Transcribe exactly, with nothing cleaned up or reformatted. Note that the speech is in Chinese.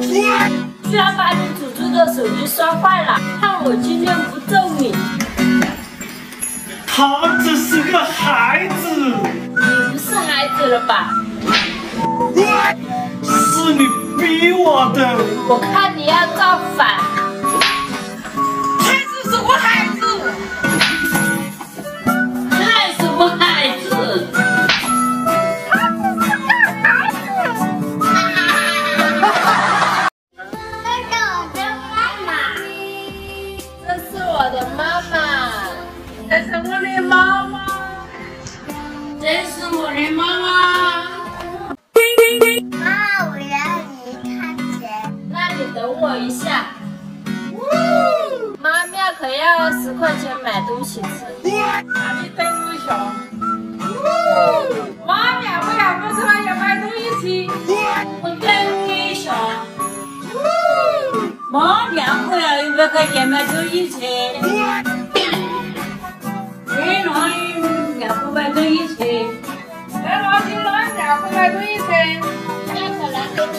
居然把你祖祖的手机摔坏了，看我今天不揍你！他只是个孩子，你不是孩子了吧？是你逼我的，我看你要造反！他是什么孩子？他什么孩子？ 这是我的妈妈，这是我的妈妈。妈，我要你看谁？那你等我一下。嗯、妈妈可要十块钱买东西吃。那你等我一下。嗯、妈妈，我要不是要买东西吃，我等你一下。嗯、妈妈，我要一百块钱买东西吃。嗯 哎，哪里两块买东西吃？在哪里哪两块买东西吃？两个拿给你。